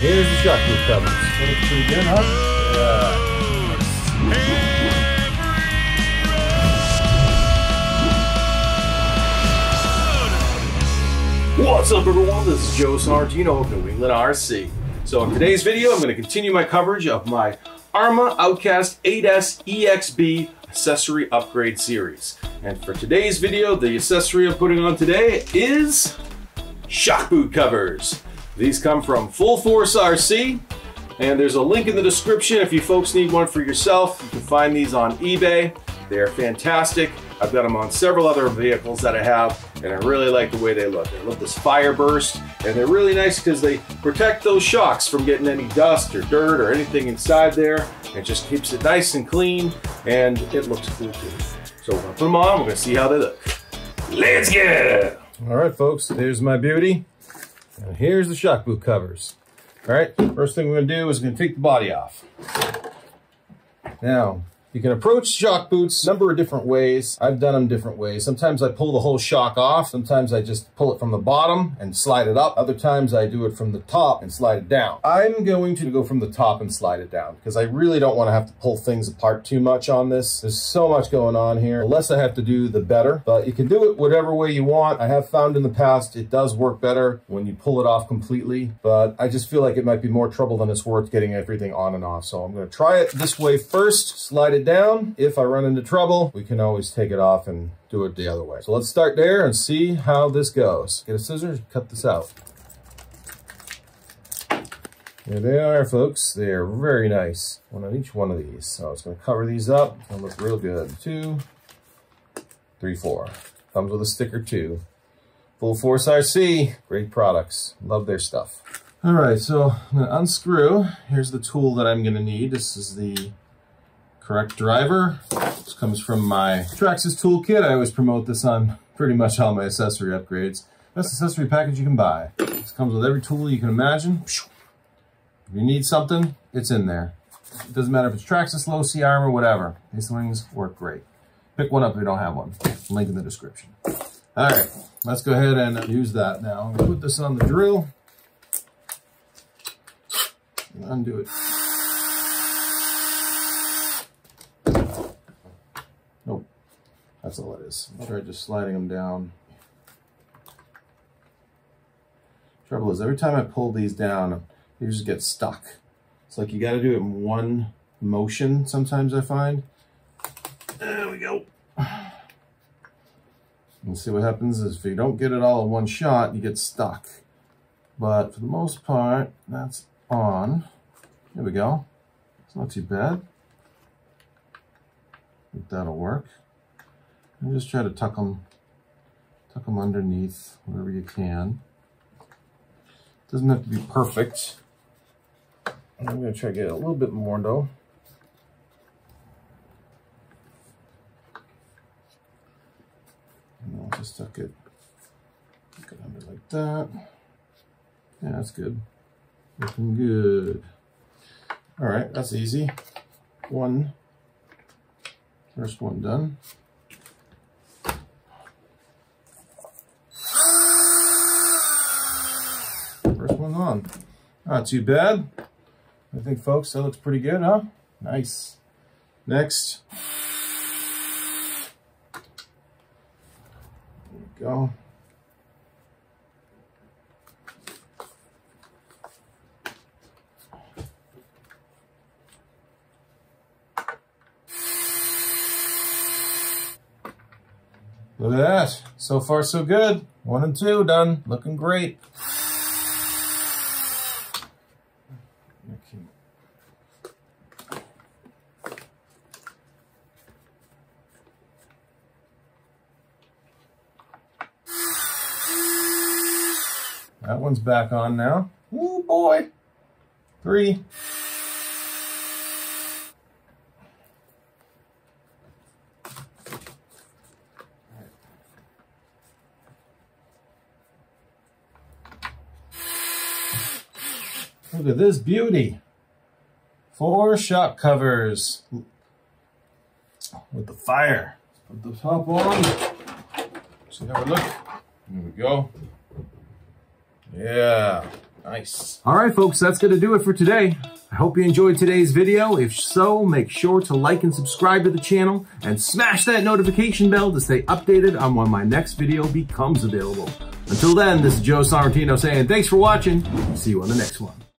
Here's the shock loop covers. That looks pretty good, huh? Yeah. What's up, everyone? This is Joe Sorrentino of New England RC. So in today's video, I'm going to continue my coverage of my ARMA Outcast 8S EXB accessory upgrade series. And for today's video, the accessory I'm putting on today is shock boot covers. These come from Full Force RC, and there's a link in the description if you folks need one for yourself. You can find these on eBay. They're fantastic. I've got them on several other vehicles that I have, and I really like the way they look. I love this fire burst, and they're really nice because they protect those shocks from getting any dust or dirt or anything inside there. It just keeps it nice and clean, and it looks cool too. So we're gonna put them on, we're gonna see how they look. Let's get it! All right, folks, there's my beauty. And here's the shock boot covers. All right, first thing we're gonna do is we're gonna take the body off. Now, you can approach shock boots a number of different ways. I've done them different ways. Sometimes I pull the whole shock off. Sometimes I just pull it from the bottom and slide it up. Other times I do it from the top and slide it down. I'm going to go from the top and slide it down because I really don't wanna have to pull things apart too much on this. There's so much going on here. The less I have to do, the better, but you can do it whatever way you want. I have found in the past, it does work better when you pull it off completely, but I just feel like it might be more trouble than it's worth getting everything on and off. So I'm gonna try it this way first, slide it down. If I run into trouble, we can always take it off and do it the other way. So let's start there and see how this goes. Get a scissors, cut this out. There they are, folks. They're very nice. One on each one of these. So it's going to cover these up. They'll look real good. 2, 3, 4. Comes with a sticker too. Full Force RC. Great products. Love their stuff. All right, so I'm going to unscrew. Here's the tool that I'm going to need. This is the correct driver. This comes from my Traxxas toolkit. I always promote this on pretty much all my accessory upgrades. Best accessory package you can buy. This comes with every tool you can imagine. If you need something, it's in there. It doesn't matter if it's Traxxas, low C arm, or whatever. These things work great. Pick one up if you don't have one. Link in the description. All right, let's go ahead and use that now. I'm gonna put this on the drill and undo it. That's all it is. I'll try just sliding them down. Trouble is, every time I pull these down, they just get stuck. It's like you gotta do it in one motion sometimes, I find. There we go. And see what happens is if you don't get it all in one shot, you get stuck. But for the most part, that's on. There we go. It's not too bad. I think that'll work. And just try to tuck them underneath wherever you can. Doesn't have to be perfect. I'm gonna try to get a little bit more though. And I'll just tuck it under like that. Yeah, that's good. Looking good. All right, that's easy. First one done. On. Not too bad. I think, folks, that looks pretty good, huh? Nice. Next. There we go. Look at that. So far, so good. 1 and 2 done. Looking great. That one's back on now. Ooh, boy. 3. Look at this beauty. 4 shock covers with the fire. Put the top on. See how we look. There we go. Yeah, Nice. All right, folks, that's going to do it for today. I hope you enjoyed today's video. If so, make sure to like and subscribe to the channel and smash that notification bell to stay updated on when my next video becomes available. Until then, this is Joe Sorrentino saying thanks for watching. See you on the next one.